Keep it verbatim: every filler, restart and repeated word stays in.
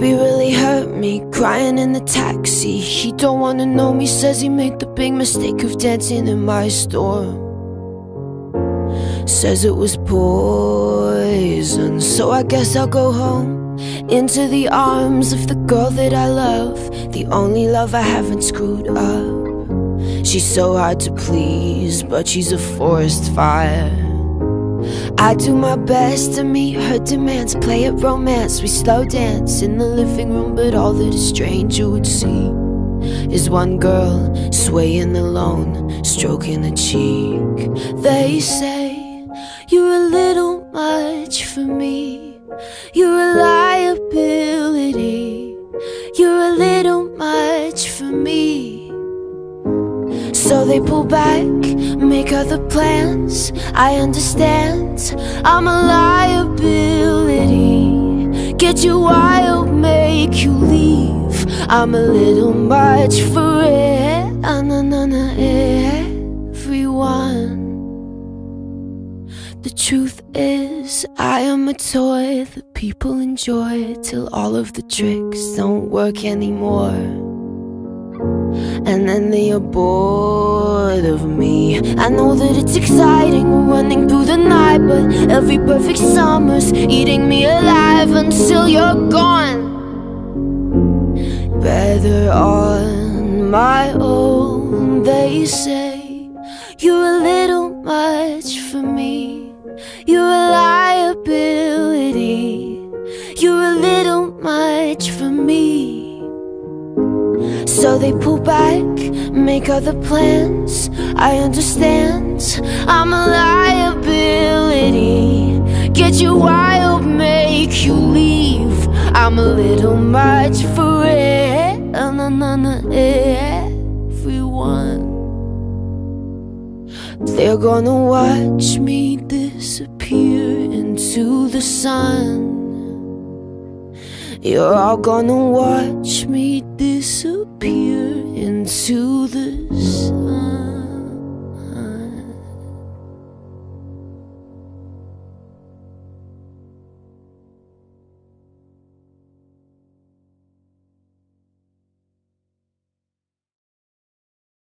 baby really hurt me, crying in the taxi. He don't wanna know me, says he made the big mistake of dancing in my store. Says it was poison, so I guess I'll go home, into the arms of the girl that I love, the only love I haven't screwed up. She's so hard to please, but she's a forest fire. I do my best to meet her demands, play at romance, we slow dance in the living room, but all that a stranger would see is one girl swaying alone, stroking her cheek. They say you're a little much for me, you're a liability, you're a little much for me. So they pull back, make other plans. I understand, I'm a liability. Get you wild, make you leave. I'm a little much for it, na-na-na-na, everyone. The truth is, I am a toy that people enjoy till all of the tricks don't work anymore. And then they are bored of me. I know that it's exciting running through the night, but every perfect summer's eating me alive until you're gone. Better on my own. They say you're a little much for me, you're a liability, you're a little much for me. So they pull back, make other plans. I understand, I'm a liability. Get you wild, make you leave. I'm a little much for it, everyone. They're gonna watch me disappear into the sun. You're all gonna watch me disappear into the sun.